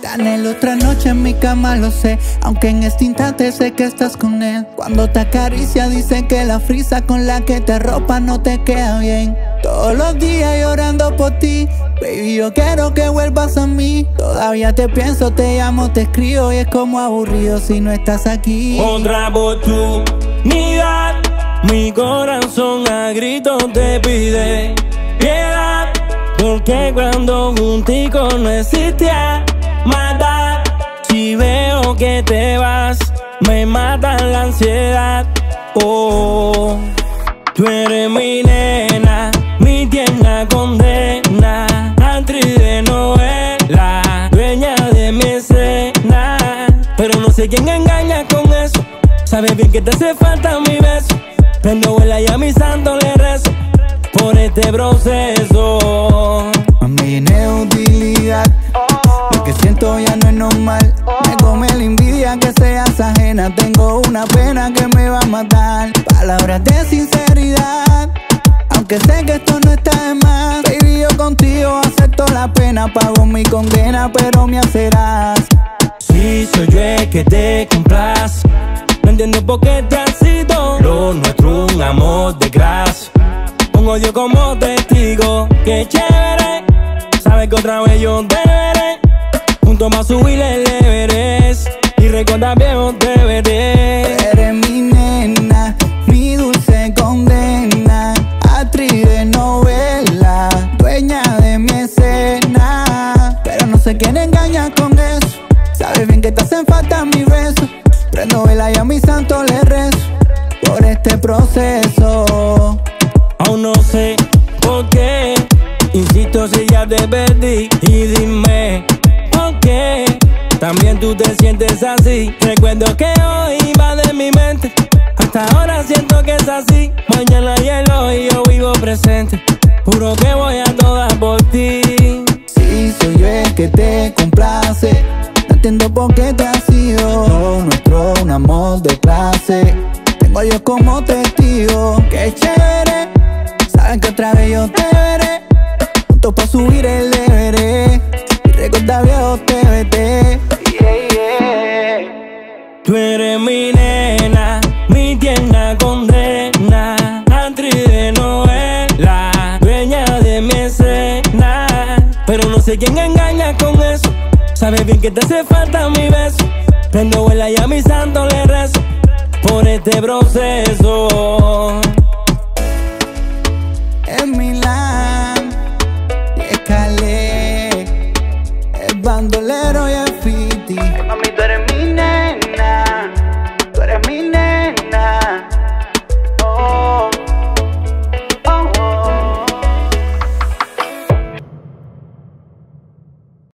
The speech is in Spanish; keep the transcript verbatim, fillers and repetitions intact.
Te anhelo otra noche en mi cama, lo sé, aunque en este instante sé que estás con él. Cuando te acaricia dice que la frisa con la que te arropa no te queda bien. Todos los días llorando por ti, baby, yo quiero que vuelvas a mí. Todavía te pienso, te llamo, te escribo y es como aburrido si no estás aquí. Otra oportunidad, mi corazón a gritos te pide piedad, porque cuando juntico no existía maldad. Si veo que te vas, me mata la ansiedad. Oh, tú eres mi nena, mi tierna condena, actriz de novela, dueña de mi escena. Pero no sé quién engaña con eso, sabes bien que te hace falta mi beso. Prendo vuela y a mi santo le rezo por este proceso. Mami, inutilidad, lo que siento ya no es normal. Me come la envidia que seas ajena, tengo una pena que me va a matar. Palabras de sinceridad, aunque sé que esto no está de más. Baby, yo contigo acepto la pena, pago mi condena, pero me hacerás. Si soy yo el que te complace, no entiendo por qué te has ido. Lo nuestro un amor de gracia, un odio como testigo. Qué chévere, sabes que otra vez yo te veré, juntos va a subir el Everest y recordar viejos deberes. Eres mi nena, mi dulce condena, actriz de novela, dueña de mi escena. Pero no sé quién engaña con eso, sabes bien que te hacen falta mis besos. Prendo vela y a mi santo le rezo por este proceso. Aún no sé por qué, insisto si ya te perdí. Y dime por qué también tú te sientes así. Recuerdo que hoy va de mi mente, hasta ahora siento que es así. Mañana y el hoy yo vivo presente, juro que voy a todas por ti. Si soy yo el que te complace, entiendo por qué te has ido. Lo nuestro un amor de clase, tengo yo como testigo. Qué chévere, saben que otra vez yo te veré, juntos pa' subir el deberé y recordar viejos T V T. Yeah, yeah. Tú eres mi nena, mi tierna condena, actriz de novela, dueña de mi escena. Pero no sé quién engaña con eso, sabes bien que te hace falta mi beso. Prendo vuela y a mi santo le rezo por este proceso. En mi lado.